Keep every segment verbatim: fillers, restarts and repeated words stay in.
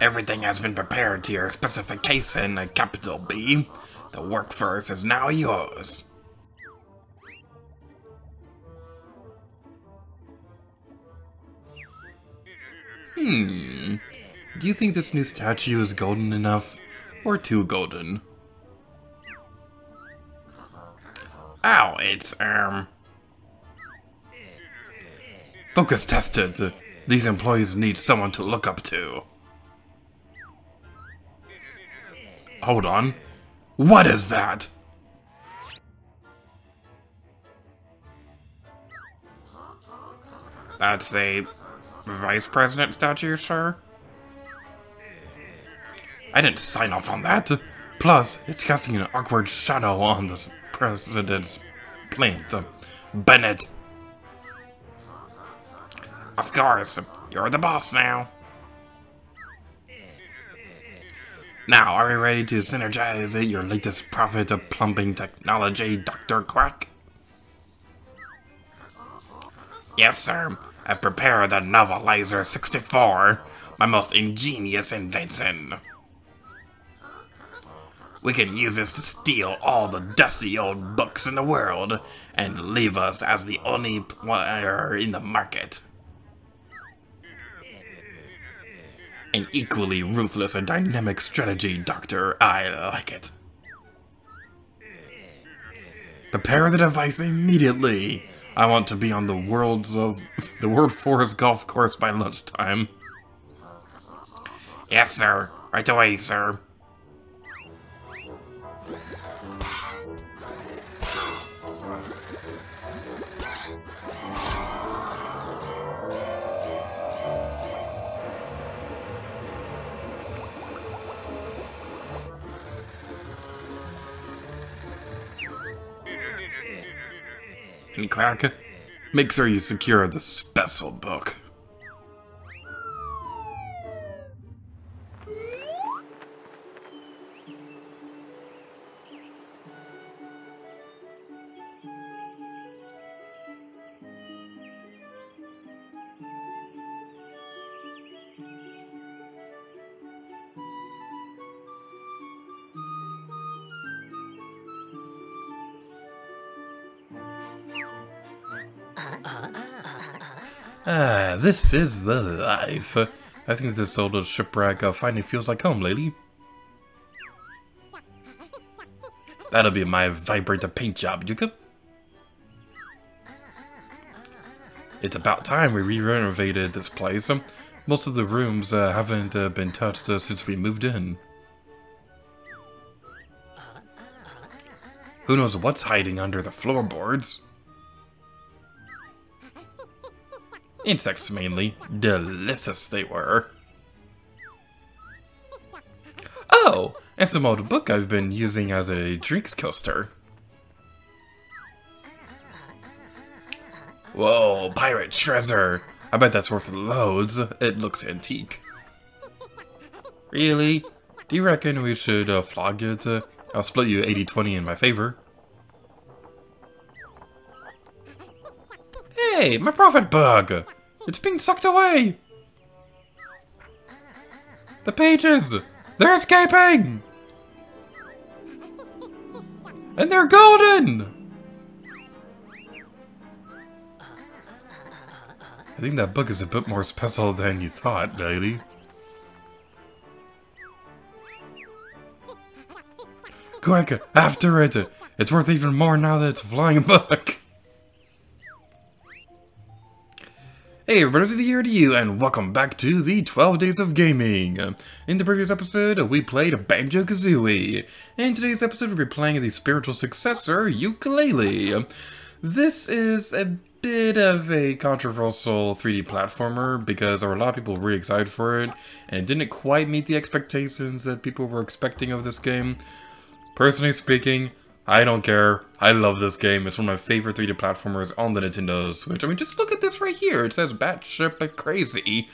Everything has been prepared to your specification, a Capital B. The workforce is now yours. Hmm. Do you think this new statue is golden enough, or too golden? Ow, it's, um... focus tested. These employees need someone to look up to. Hold on. What is that? That's a vice president statue, sir? I didn't sign off on that. Plus, it's casting an awkward shadow on the president's plinth. Bennett. Of course, you're the boss now. Now, are you ready to synergize it, your latest prophet of plumping technology, Doctor Quack? Yes, sir. I've prepared the Novelizer sixty-four, my most ingenious invention. We can use this to steal all the dusty old books in the world, and leave us as the only player in the market. An equally ruthless and dynamic strategy, Doctor. I like it. Prepare the device immediately. I want to be on the world's of the World Forest golf course by lunchtime. Yes, sir. Right away, sir. Quack, make sure you secure the special book. Ah, this is the life. I think this old shipwreck uh, finally feels like home, lady. That'll be my vibrator paint job, Yooka. It's about time we re-renovated this place. Most of the rooms uh, haven't uh, been touched uh, since we moved in. Who knows what's hiding under the floorboards? Insects mainly. Delicious they were. Oh, and some old book I've been using as a drinks coaster. Whoa, Pirate Treasure. I bet that's worth loads. It looks antique. Really? Do you reckon we should uh, flog it? Uh, I'll split you eighty twenty in my favor. Hey, my profit bug! It's being sucked away! The pages! They're escaping! And they're golden! I think that book is a bit more special than you thought, lady. Quick, after it! It's worth even more now that it's a flying book! Hey everybody, it's the year to you, and welcome back to the twelve days of gaming. In the previous episode, we played Banjo-Kazooie. In today's episode, we'll be playing the spiritual successor, Yooka-Laylee. This is a bit of a controversial three D platformer, because there were a lot of people really excited for it, and it didn't quite meet the expectations that people were expecting of this game. Personally speaking, I don't care. I love this game. It's one of my favorite three D platformers on the Nintendo Switch. I mean, just look at this right here. It says batshit crazy.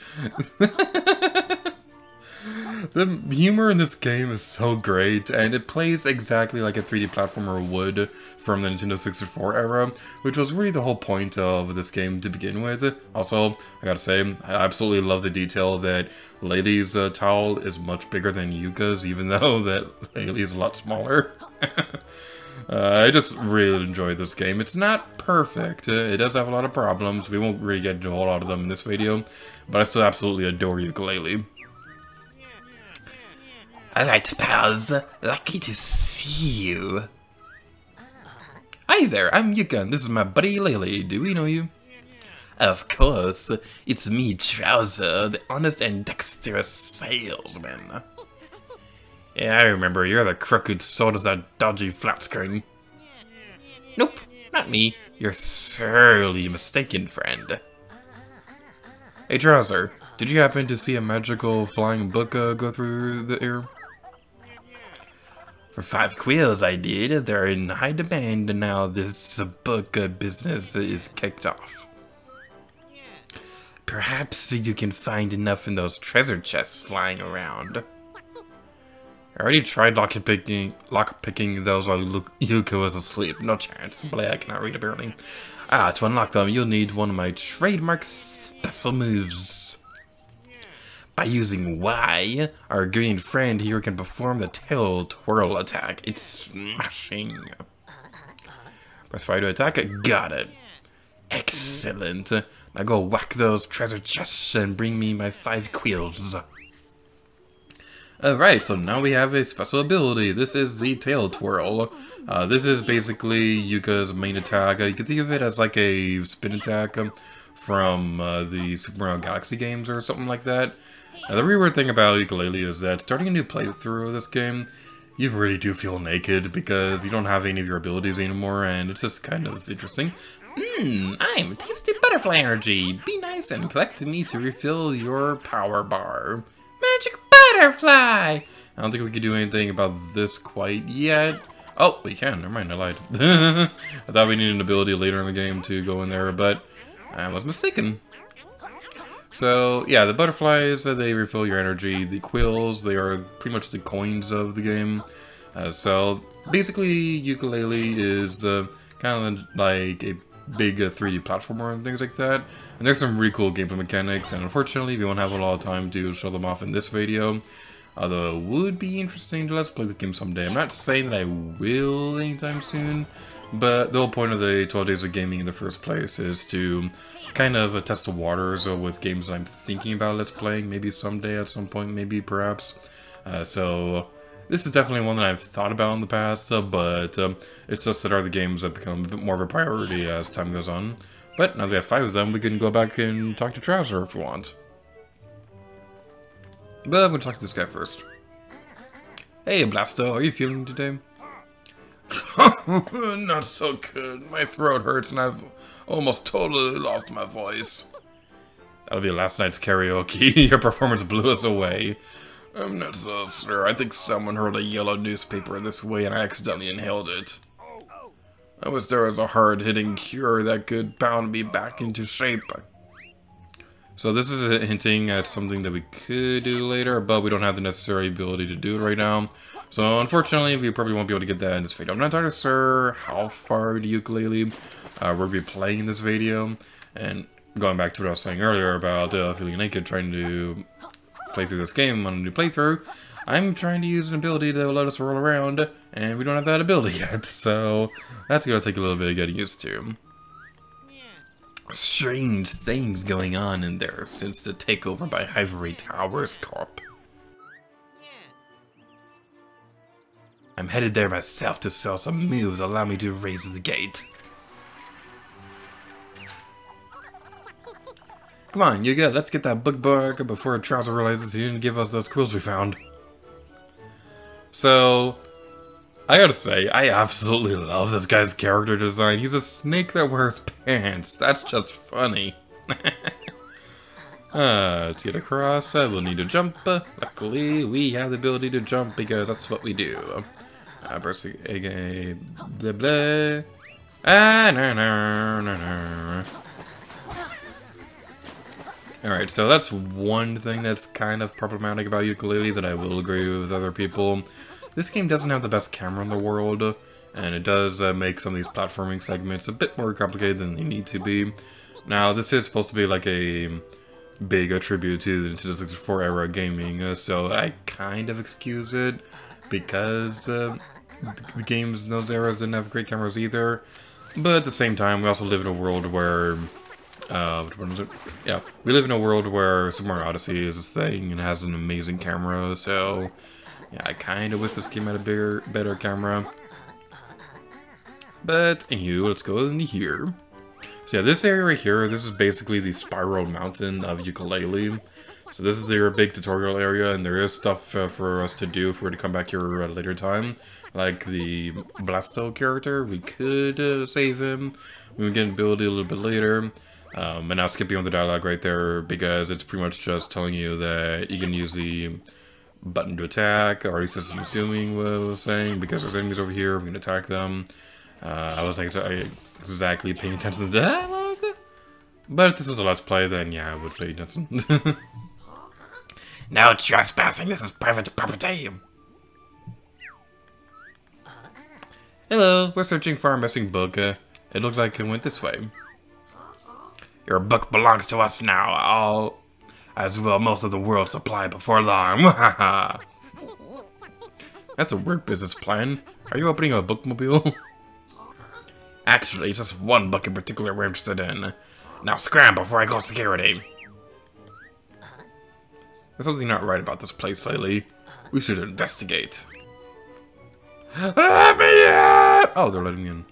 The humor in this game is so great, and it plays exactly like a three D platformer would from the Nintendo sixty-four era, which was really the whole point of this game to begin with. Also, I gotta say, I absolutely love the detail that Laylee's uh, towel is much bigger than Yuka's, even though that Laylee's a lot smaller. Uh, I just really enjoy this game. It's not perfect. It does have a lot of problems. We won't really get into a whole lot of them in this video, but I still absolutely adore Yooka-Laylee. Alright, pals. Lucky to see you. Hi there, I'm Yuka, and this is my buddy Laylee. Do we know you? Of course. It's me, Trowzer, the honest and dexterous salesman. Yeah, I remember, you're the crook who sold us that dodgy flat screen. Nope, not me. You're sorely mistaken, friend. Hey, Trowzer, did you happen to see a magical flying book uh, go through the air? For five quills, I did. They're in high demand, and now this book uh, business is kicked off. Perhaps you can find enough in those treasure chests lying around. I already tried lockpicking lock picking those while Yooka was asleep. No chance. But I cannot read, apparently. Ah, to unlock them, you'll need one of my trademark special moves. By using Y, our green friend here can perform the tail twirl attack. It's smashing. Press Y to attack. Got it. Excellent. Now go whack those treasure chests and bring me my five quills. Alright, so now we have a special ability. This is the Tail Twirl. Uh, this is basically Yuka's main attack. Uh, you can think of it as like a spin attack um, from uh, the Super Mario Galaxy games or something like that. Now, the really weird thing about Yooka-Laylee is that starting a new playthrough of this game, you really do feel naked because you don't have any of your abilities anymore, and it's just kind of interesting. Mmm, I'm tasty butterfly energy. Be nice and collect me to refill your power bar. Magic butterfly! I don't think we can do anything about this quite yet. Oh, we can. Never mind, I lied. I thought we needed an ability later in the game to go in there, but I was mistaken. So, yeah, the butterflies, they refill your energy. The quills, they are pretty much the coins of the game. Uh, so, basically, Yooka-Laylee is uh, kind of like a big uh, three D platformer and things like that. And there's some really cool gameplay mechanics, and unfortunately we won't have a lot of time to show them off in this video. Although it would be interesting to let's play the game someday. I'm not saying that I will anytime soon, but the whole point of the twelve days of gaming in the first place is to kind of uh, test the waters uh, with games that I'm thinking about let's playing, maybe someday at some point, maybe perhaps. Uh, so this is definitely one that I've thought about in the past, uh, but um, it's just that are the games that become a bit more of a priority as time goes on. But now that we have five of them, we can go back and talk to Trowzer if we want. But I'm going to talk to this guy first. Hey, Blasto, are you feeling today? Not so good. My throat hurts and I've almost totally lost my voice. That'll be last night's karaoke. Your performance blew us away. I'm not so sure. I think someone hurled a yellow newspaper in this way and I accidentally inhaled it. I wish there was a hard-hitting cure that could pound me back into shape. So this is hinting at something that we could do later, but we don't have the necessary ability to do it right now. So unfortunately, we probably won't be able to get that in this video. I'm not entirely sure how far to Yooka-Laylee uh, we'll be playing in this video. And going back to what I was saying earlier about uh, feeling naked, trying to play through this game on a new playthrough, I'm trying to use an ability to let us roll around, and we don't have that ability yet, so that's gonna take a little bit of getting used to. Strange things going on in there since the takeover by Hivory Towers Corp. I'm headed there myself to sell some moves. Allow me to raise the gate. Come on, Yuka, let's get that book back before Trowzer realizes he didn't give us those quills we found. So, I gotta say, I absolutely love this guy's character design. He's a snake that wears pants. That's just funny. uh, to get across, uh, we'll need to jump. Uh, luckily, we have the ability to jump because that's what we do. Uh, bursting, uh, blah, blah. Ah, no, no, no, no. Alright, so that's one thing that's kind of problematic about Yooka-Laylee that I will agree with other people. This game doesn't have the best camera in the world, and it does uh, make some of these platforming segments a bit more complicated than they need to be. Now, this is supposed to be like a big attribute to the Nintendo sixty-four era gaming, uh, so I kind of excuse it, because uh, the games in those eras didn't have great cameras either. But at the same time, we also live in a world where... Uh, which one was it? Yeah, we live in a world where Super Mario Odyssey is this thing and has an amazing camera, so... Yeah, I kind of wish this game had a bigger, better camera. But, anywho, let's go into here. So yeah, this area right here, this is basically the spiral mountain of Yooka-Laylee. So this is their big tutorial area, and there is stuff uh, for us to do if we were to come back here at a later time. Like the Blasto character, we could uh, save him. We can build it a little bit later. Um, and I'll skip you on the dialogue right there, because it's pretty much just telling you that you can use the button to attack, or at least I'm assuming what I was saying, because there's enemies over here, I'm going to attack them. Uh, I wasn't exactly paying attention to the dialogue, but if this was a Let's Play, then yeah, I would pay attention. No trespassing, this is private property! Hello, we're searching for our missing book. Uh, it looks like it went this way. Your book belongs to us now, all as will most of the world's supply before long. That's a weird business plan. Are you opening a bookmobile? Actually, it's just one book in particular we're interested in. Now scram before I call security. There's something not right about this place lately. We should investigate. Let me in! Oh, they're letting me in.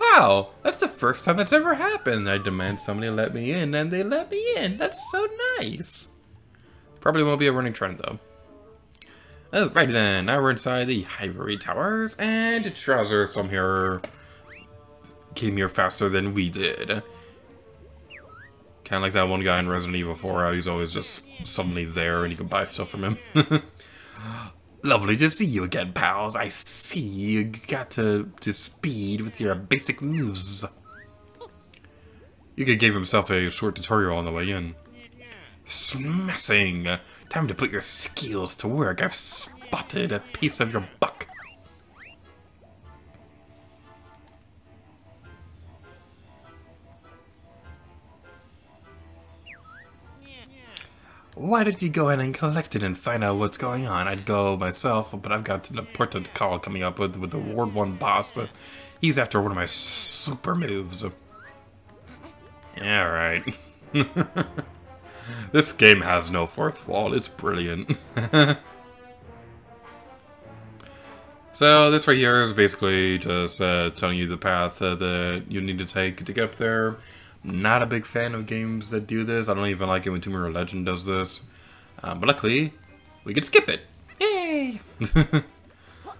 Wow, that's the first time that's ever happened. I demand somebody let me in, and they let me in. That's so nice. Probably won't be a running trend, though. Oh, right then. Now we're inside the Hivory Towers, and Trowzer somehow came here faster than we did. Kind of like that one guy in Resident Evil four, how he's always just suddenly there, and you can buy stuff from him. Lovely to see you again, pals. I see you got to, to speed with your basic moves. Yuka gave himself a short tutorial on the way in. Smashing! Time to put your skills to work. I've spotted a piece of your buck. Why don't you go ahead and collect it and find out what's going on? I'd go myself, but I've got an important call coming up with, with the Ward one boss. He's after one of my super moves. Alright. This game has no fourth wall. It's brilliant. So this right here is basically just uh, telling you the path uh, that you need to take to get up there. Not a big fan of games that do this. I don't even like it when Tomb Raider Legend does this. Um, but luckily, we can skip it. Yay!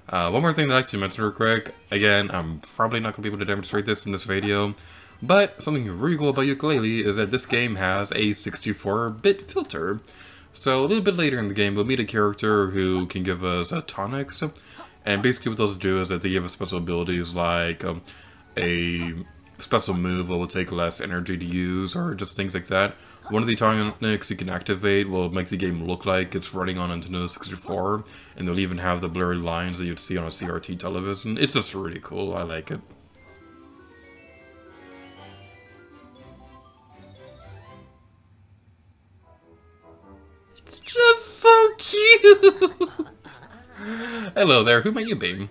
uh, one more thing that I'd like to mention real quick. Again, I'm probably not going to be able to demonstrate this in this video. But something really cool about Yooka-Laylee is that this game has a sixty-four bit filter. So a little bit later in the game, we'll meet a character who can give us uh, tonics. And basically what those do is that they give us special abilities like um, a... special move will take less energy to use, or just things like that. One of the tonics you can activate will make the game look like it's running on Nintendo sixty-four, and they'll even have the blurry lines that you'd see on a C R T television. It's just really cool, I like it. It's just so cute! Hello there, who might you be?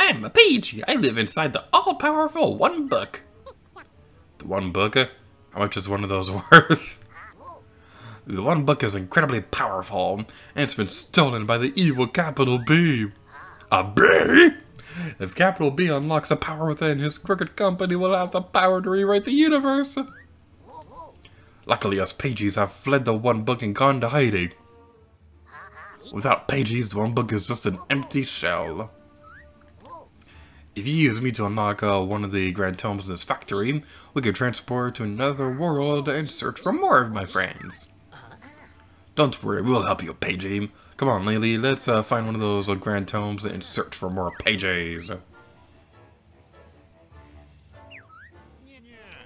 I'm a Pagie. I live inside the all-powerful one book. The one book? How much is one of those worth? The one book is incredibly powerful, and it's been stolen by the evil Capital B. A B? If Capital B unlocks the power within, his crooked company will have the power to rewrite the universe. Luckily, us Pagies have fled the one book and gone to hiding. Without Pagies, the one book is just an empty shell. If you use me to unlock uh, one of the grand tomes in this factory, we can transport to another world and search for more of my friends. Don't worry, we'll help you, Pagie. Come on, Laylee, let's uh, find one of those uh, grand tomes and search for more Pagies.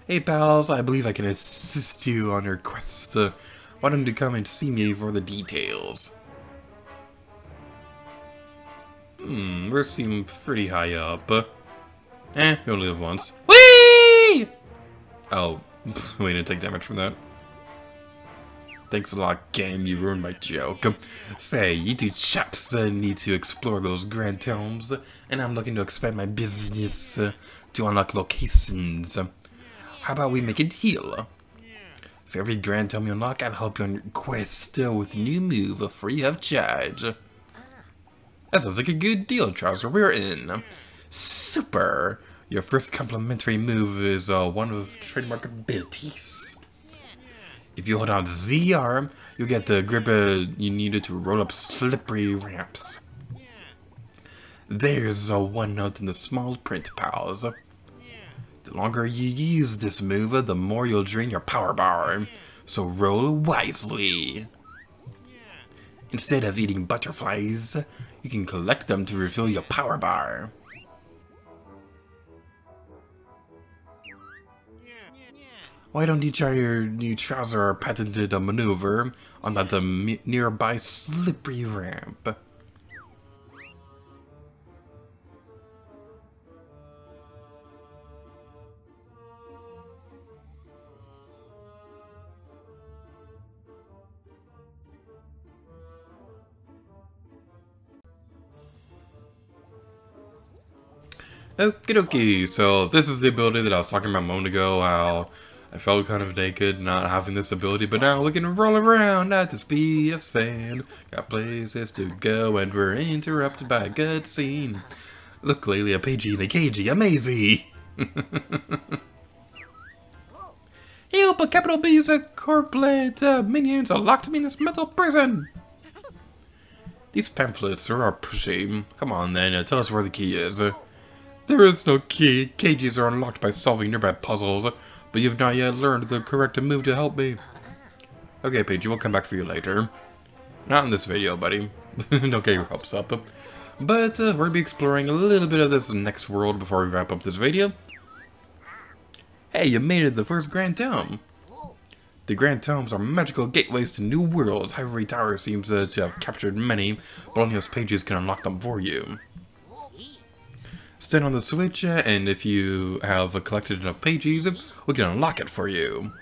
Hey pals, I believe I can assist you on your quest. Uh, want him to come and see me for the details. Hmm, we seem pretty high up. Uh, eh, you only live once. Whee! Oh, we didn't take damage from that. Thanks a lot, game. You ruined my joke. Um, say, you two chaps uh, need to explore those grand tomes, and I'm looking to expand my business uh, to unlock locations. Um, how about we make a deal? For every grand tome you unlock, I'll help you on your quest uh, with a new move, uh, free of charge. That sounds like a good deal, Trowzer. We're in. Super! Your first complimentary move is uh, one of trademark abilities. If you hold on to Z R, you'll get the grip uh, you needed to roll up slippery ramps. There's uh, one note in the small print, pals. The longer you use this move, the more you'll drain your power bar. So roll wisely. Instead of eating butterflies, you can collect them to refill your power bar. Why don't you try your new Trowzer patented maneuver on that um, nearby slippery ramp? Okie dokie, so this is the ability that I was talking about a moment ago, how I felt kind of naked not having this ability, but now we can roll around at the speed of sand. Got places to go and we're interrupted by a good scene. Look, Laylee, a Pagie and a Cagie, amazing! Help, a Capital B is a corporate uh, minions are locked me in this metal prison! These pamphlets are pushy. Come on then, uh, tell us where the key is. Uh, There is no key. Cages are unlocked by solving nearby puzzles, but you've not yet learned the correct move to help me. Okay, Pagie, we'll come back for you later. Not in this video, buddy. Don't get your hopes up. But uh, we're going to be exploring a little bit of this next world before we wrap up this video. Hey, you made it the first Grand Tome. The Grand Tomes are magical gateways to new worlds. Hivory Towers seems uh, to have captured many, but only us Pagies can unlock them for you. Stand on the Switch, and if you have collected enough Pagies, we can unlock it for you.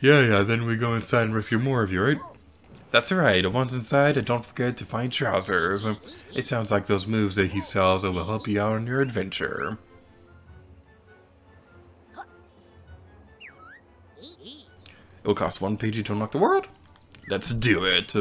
Yeah, yeah, then we go inside and rescue more of you, right? That's right, once inside, don't forget to find Trowzer. It sounds like those moves that he sells will help you out on your adventure. It will cost one Pagie to unlock the world? Let's do it!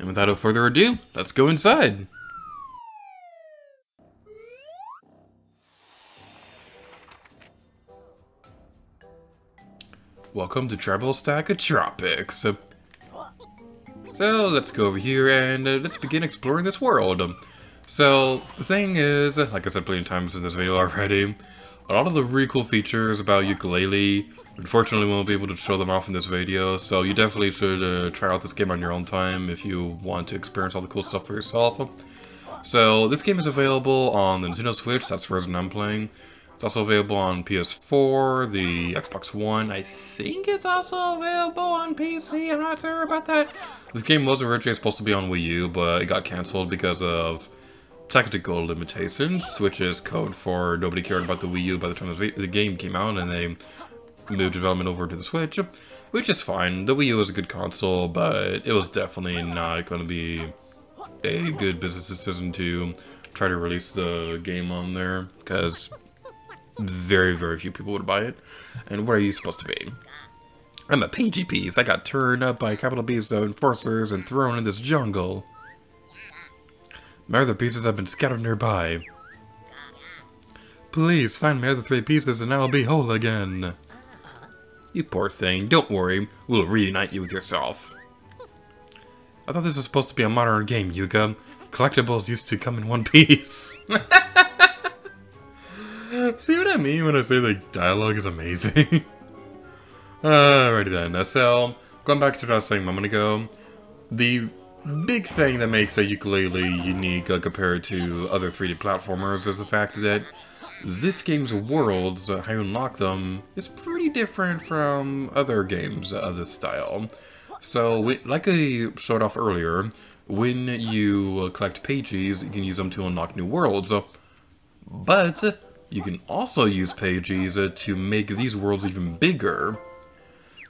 And without further ado, let's go inside! Welcome to Tribal Stack-O-Tropics. So, let's go over here and uh, let's begin exploring this world. So, the thing is, like I said plenty of times in this video already, a lot of the really cool features about Yooka-Laylee, unfortunately, we won't be able to show them off in this video, so you definitely should uh, try out this game on your own time if you want to experience all the cool stuff for yourself. So, this game is available on the Nintendo Switch, that's the version I'm playing. It's also available on P S four, the Xbox One, I think it's also available on P C, I'm not sure about that. This game was originally supposed to be on Wii U, but it got cancelled because of technical limitations, which is code for nobody cared about the Wii U by the time the game came out, and they move development over to the Switch, which is fine. The Wii U was a good console, but it was definitely not going to be a good business decision to try to release the game on there, because very, very few people would buy it. And what are you supposed to be? I'm a Pagie piece. I got turned up by Capital B's enforcers and thrown in this jungle. My other pieces have been scattered nearby. Please find my other three pieces and I'll be whole again. You poor thing, don't worry, we'll reunite you with yourself. I thought this was supposed to be a modern game, Yooka. Collectibles used to come in one piece. what, see what I mean when I say the dialogue is amazing? Alrighty then, uh, so going back to what I was saying a moment ago, the big thing that makes a Yooka-Laylee unique uh, compared to other three D platformers is the fact that this game's worlds, uh, how you unlock them, is pretty different from other games of this style. So, we, like I showed off earlier, when you uh, collect Pagies, you can use them to unlock new worlds. But you can also use Pagies uh, to make these worlds even bigger.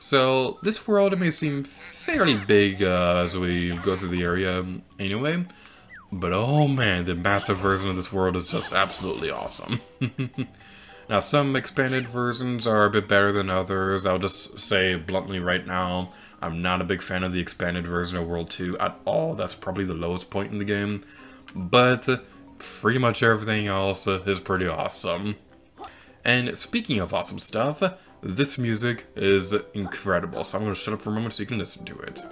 So, this world may seem fairly big uh, as we go through the area anyway, but oh man, the massive version of this world is just absolutely awesome. Now, some expanded versions are a bit better than others. I'll just say bluntly right now, I'm not a big fan of the expanded version of World two at all. That's probably the lowest point in the game, but pretty much everything else is pretty awesome. And speaking of awesome stuff, this music is incredible, so I'm going to shut up for a moment so you can listen to it.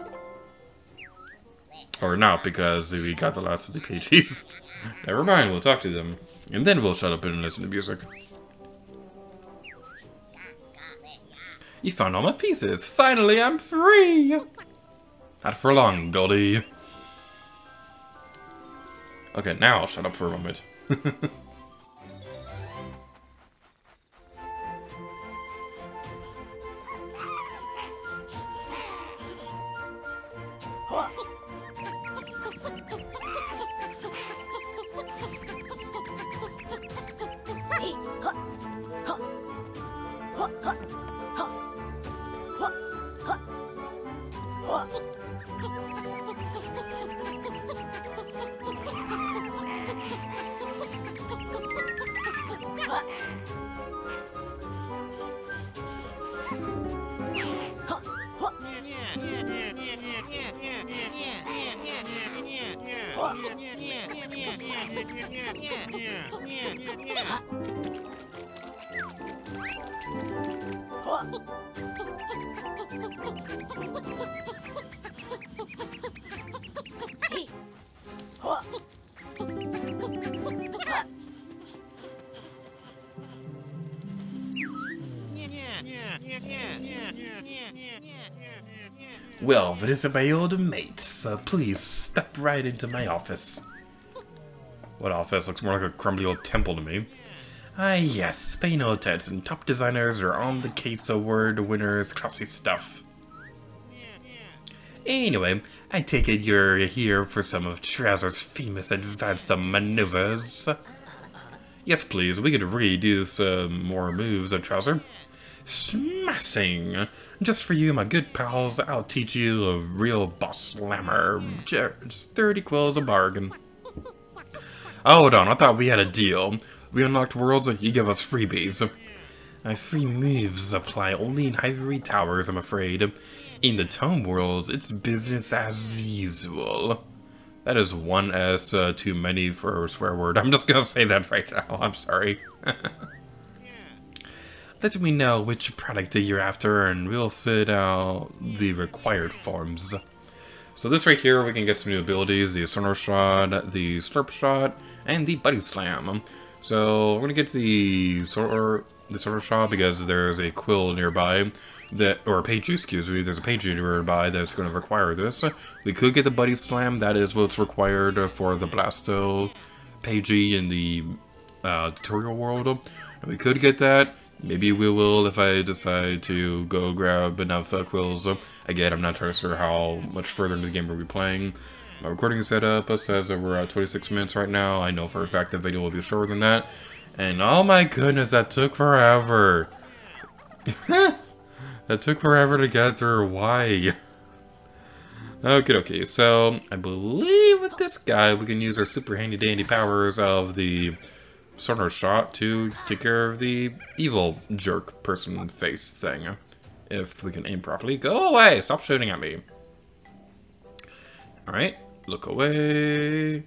Or not, because we got the last of the Pagies. Never mind, we'll talk to them, and then we'll shut up and listen to music. You found all my pieces! Finally, I'm free! Not for long, Goldie. Okay, now I'll shut up for a moment. Well, these are my old mates, so please step right into my office. What office? Looks more like a crumbly old temple to me. Ah yes, pay no attention. Top designers are on the case, award winners, classy stuff. Anyway, I take it you're here for some of Trowzer's famous advanced maneuvers. Yes please, we could redo some more moves of Trowzer. Smashing! Just for you, my good pals, I'll teach you a real boss slammer. Just thirty quills a bargain. Hold on, I thought we had a deal. We unlocked worlds, you give us freebies. My free moves apply only in Hivory Towers, I'm afraid. In the Tome Worlds, it's business as usual. That is one S uh, too many for a swear word. I'm just gonna say that right now, I'm sorry. Let me know which product you're after and we'll fit out the required forms. So this right here, we can get some new abilities, the Sonar Shot, the Slurp Shot, and the Buddy Slam. So we're going to get the Sonar the Sonar Shot because there's a quill nearby, that or a Pagie, excuse me, there's a Pagie nearby that's going to require this. We could get the Buddy Slam, that is what's required for the Blasto Pagie in the uh, tutorial world. And we could get that. Maybe we will if I decide to go grab enough uh, quills. Again, I'm not entirely sure how much further into the game we'll be playing. My recording setup says that we're at twenty-six minutes right now. I know for a fact the video will be shorter than that. And oh my goodness, that took forever. That took forever to get through. Why? Okay, okay. So I believe with this guy, we can use our super handy dandy powers of the Sonar Shot to take care of the evil jerk person face thing. If we can aim properly. Go away! Stop shooting at me. Alright. Look away.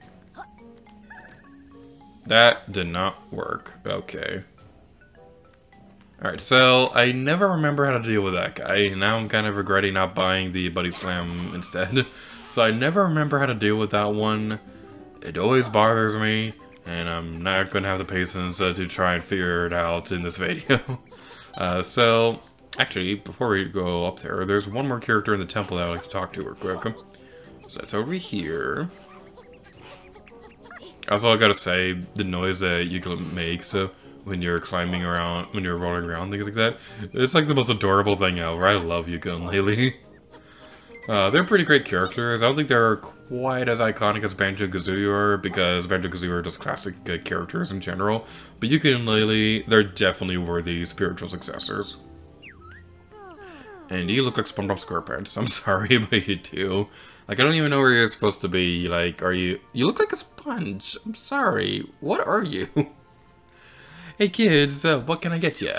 That did not work. Okay. Alright, so I never remember how to deal with that guy. Now I'm kind of regretting not buying the Buddy Slam instead. So I never remember how to deal with that one. It always bothers me. and I'm not going to have the patience uh, to try and figure it out in this video. uh, so, actually, before we go up there, there's one more character in the temple that I'd like to talk to real quick. So that's over here. Also, I gotta say, the noise that you can make so when you're climbing around, when you're rolling around, things like that, it's like the most adorable thing ever. I love Yooka-Laylee. Uh, they're pretty great characters. I don't think they're quite as iconic as Banjo-Kazooie are, because Banjo-Kazooie are just classic uh, characters in general. But Yooka-Laylee, they're definitely worthy spiritual successors. And you look like SpongeBob SquarePants. I'm sorry, but you do. Like, I don't even know where you're supposed to be. Like, are you... You look like a sponge. I'm sorry. What are you? Hey, kids. Uh, what can I get you?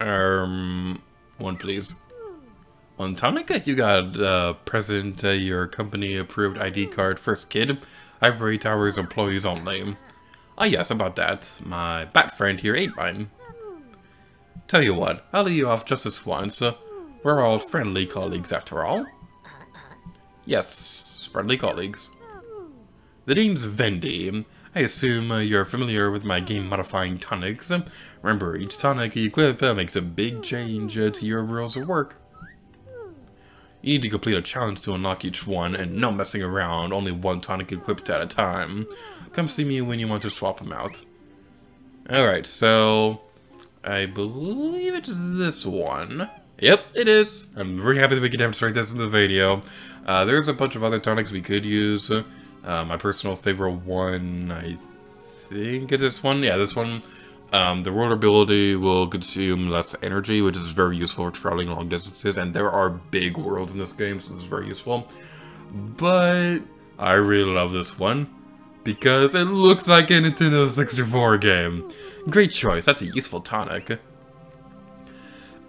Um... One, please. Well, Tonica, you got uh, present uh, your company-approved I D card first, kid. Ivory Towers employees only. Ah, yes, about that. My bat friend here ate mine. Tell you what, I'll leave you off just this once. Uh, we're all friendly colleagues after all. Yes, friendly colleagues. The name's Vendi. I assume uh, you're familiar with my game-modifying tonics. Uh, remember, each tonic you equip uh, makes a big change uh, to your rules of work. You need to complete a challenge to unlock each one, and no messing around, only one tonic equipped at a time. Come see me when you want to swap them out. Alright, so... I believe it's this one. Yep, it is! I'm really happy that we can demonstrate this in the video. Uh, there's a bunch of other tonics we could use. Uh, my personal favorite one, I think it's this one. Yeah, this one. Um, the roller ability will consume less energy, which is very useful for traveling long distances, and there are big worlds in this game, so this is very useful. But I really love this one because it looks like a Nintendo sixty-four game. Great choice, that's a useful tonic.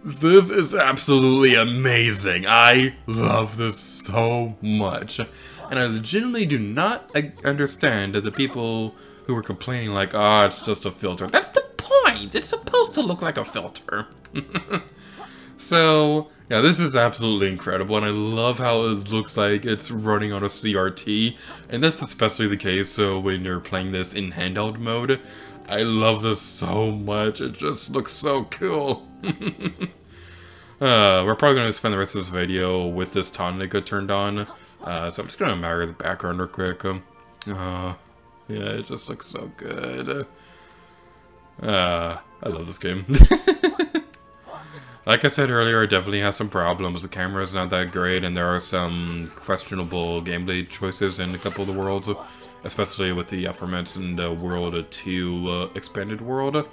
This is absolutely amazing. I love this so much. And I legitimately do not understand that the people who were complaining like, ah, oh, it's just a filter. That's the point! It's supposed to look like a filter. So, yeah, this is absolutely incredible, and I love how it looks like it's running on a C R T, and that's especially the case so when you're playing this in handheld mode. I love this so much, it just looks so cool. Uh, we're probably going to spend the rest of this video with this Tonica turned on, uh, so I'm just going to mirror the background real quick. Uh, Yeah, it just looks so good. Uh, I love this game. Like I said earlier, it definitely has some problems. The camera's not that great, and there are some questionable gameplay choices in a couple of the worlds, especially with the aforementioned uh, World two uh, Expanded World.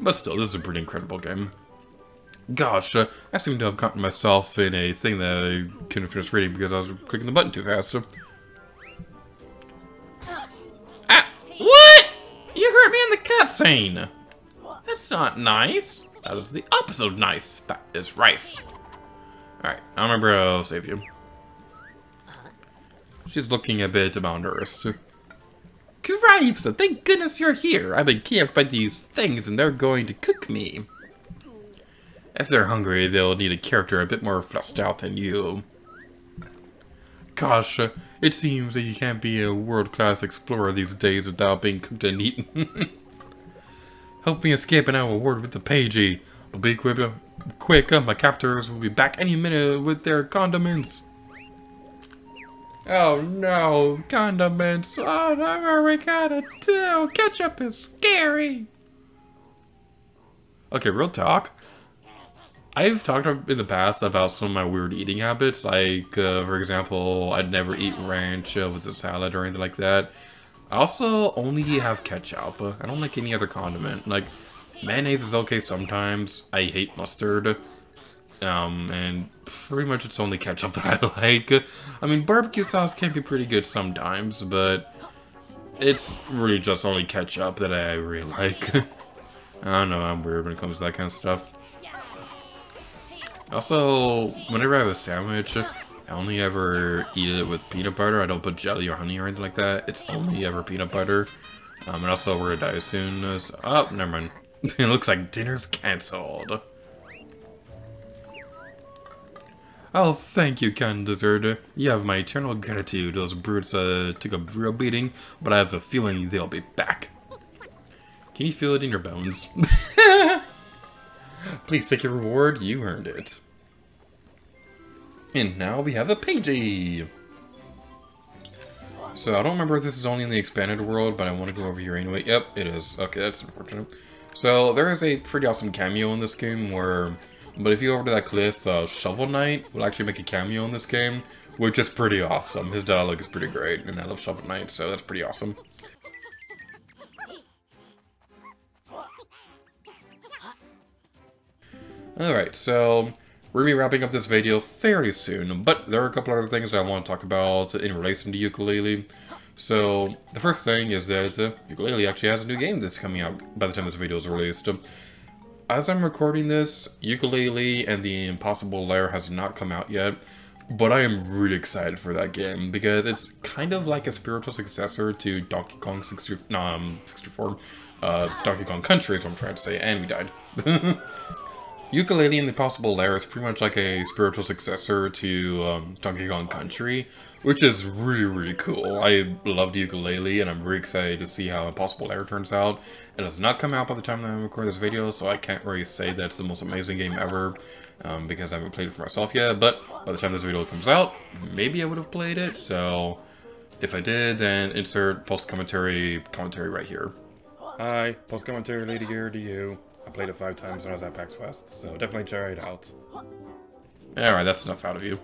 But still, this is a pretty incredible game. Gosh, uh, I seem to have gotten myself in a thing that I couldn't finish reading because I was clicking the button too fast. Cutscene! That's not nice. That was the opposite of nice. That is rice. Alright, I remember I'll save you. She's looking a bit malnourished. Cripes! Thank goodness you're here. I've been camped by these things and they're going to cook me. If they're hungry, they'll need a character a bit more fleshed out than you. Gosh, it seems that you can't be a world-class explorer these days without being cooked and eaten. Help me escape and I will ward with the Pagie. But be quick, quick, my captors will be back any minute with their condiments. Oh no, condiments. Oh, what are we gonna do? Ketchup is scary. Okay, real talk. I've talked in the past about some of my weird eating habits. Like, uh, for example, I'd never eat ranch uh, with a salad or anything like that. I also only have ketchup. I don't like any other condiment. Like, mayonnaise is okay sometimes. I hate mustard. Um, and pretty much it's only ketchup that I like. I mean, barbecue sauce can be pretty good sometimes, but it's really just only ketchup that I really like. I don't know, I'm weird when it comes to that kind of stuff. Also, whenever I have a sandwich, I only ever eat it with peanut butter. I don't put jelly or honey or anything like that. It's only ever peanut butter. Um, and also, we're gonna die soon. So, oh, never mind. It looks like dinner's cancelled. Oh, thank you, kind deserter. You have my eternal gratitude. Those brutes uh, took a real beating, but I have a feeling they'll be back. Can you feel it in your bones? Please take your reward. You earned it. And now we have a Pagie. So I don't remember if this is only in the expanded world, but I want to go over here anyway. Yep, it is. Okay, that's unfortunate. So there is a pretty awesome cameo in this game where... But if you go over to that cliff, uh, Shovel Knight will actually make a cameo in this game, which is pretty awesome. His dialogue is pretty great, and I love Shovel Knight, so that's pretty awesome. Alright, so we're going to be wrapping up this video fairly soon, but there are a couple other things I want to talk about in relation to Yooka-Laylee. So the first thing is that uh, Yooka-Laylee actually has a new game that's coming out by the time this video is released. As I'm recording this, Yooka-Laylee and the Impossible Lair has not come out yet, but I am really excited for that game because it's kind of like a spiritual successor to Donkey Kong sixty-four, no, um, sixty-four, uh, Donkey Kong Country is what I'm trying to say, and we died. Yooka-Laylee and the Impossible Lair is pretty much like a spiritual successor to um, Donkey Kong Country, which is really, really cool. I loved Yooka-Laylee, and I'm really excited to see how Impossible Lair turns out. It has not come out by the time that I record this video, so I can't really say that's the most amazing game ever, um, because I haven't played it for myself yet, but by the time this video comes out, maybe I would have played it, so if I did, then insert post-commentary commentary right here. Hi, post-commentary lady here to you. I played it five times when I was at PAX West, so definitely try it out. Alright, that's enough out of you.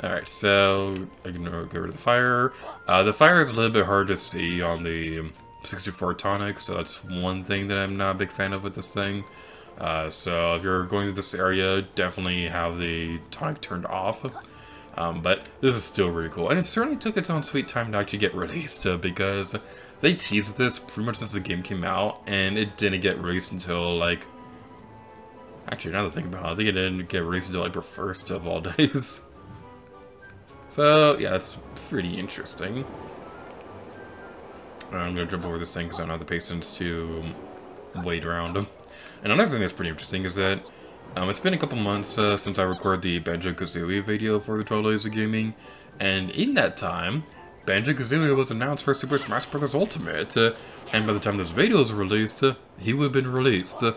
Alright, so I'm gonna go over to the fire. Uh, the fire is a little bit hard to see on the sixty-four Tonic, so that's one thing that I'm not a big fan of with this thing. Uh, so if you're going to this area, definitely have the Tonic turned off. Um, but this is still really cool, and it certainly took its own sweet time to actually get released, uh, because they teased this pretty much since the game came out, and it didn't get released until, like, actually, now that I think about it, I think it didn't get released until April first of all days. So, yeah, it's pretty interesting. I'm gonna jump over this thing because I don't have the patience to wait around. And another thing that's pretty interesting is that Um, it's been a couple months uh, since I recorded the Banjo-Kazooie video for the twelve days of gaming, and in that time, Banjo-Kazooie was announced for Super Smash Bros. Ultimate, uh, and by the time this video is released, uh, he would have been released. Uh,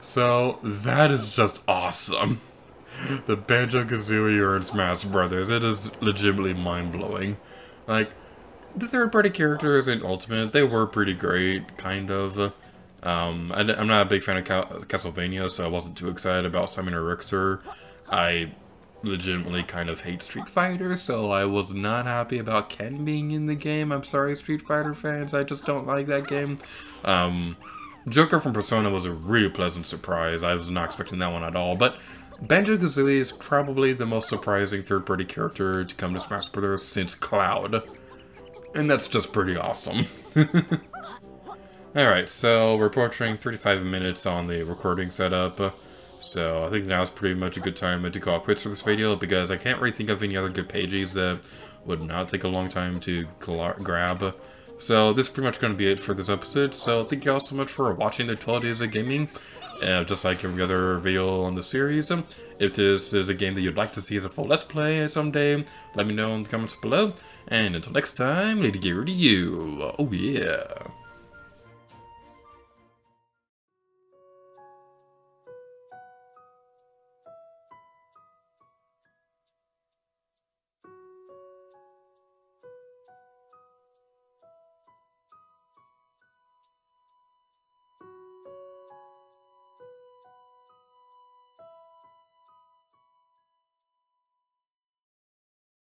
so that is just awesome. The Banjo-Kazooie or Smash Brothers, it is legitimately mind-blowing. Like, the third-party characters in Ultimate, they were pretty great, kind of. Uh, Um, I, I'm not a big fan of Ca Castlevania, so I wasn't too excited about Simon or Richter. I legitimately kind of hate Street Fighter, so I was not happy about Ken being in the game. I'm sorry, Street Fighter fans, I just don't like that game. Um, Joker from Persona was a really pleasant surprise. I was not expecting that one at all, but Banjo-Kazooie is probably the most surprising third-party character to come to Smash Brothers since Cloud. And that's just pretty awesome. Alright, so we're approaching thirty-five minutes on the recording setup, so I think now is pretty much a good time to call quits for this video because I can't really think of any other good Pagies that would not take a long time to grab. So this is pretty much going to be it for this episode, so thank you all so much for watching the twelve days of gaming, uh, just like every other video on the series. If this is a game that you'd like to see as a full Let's Play someday, let me know in the comments below, and until next time, Lady Gear to you, oh yeah.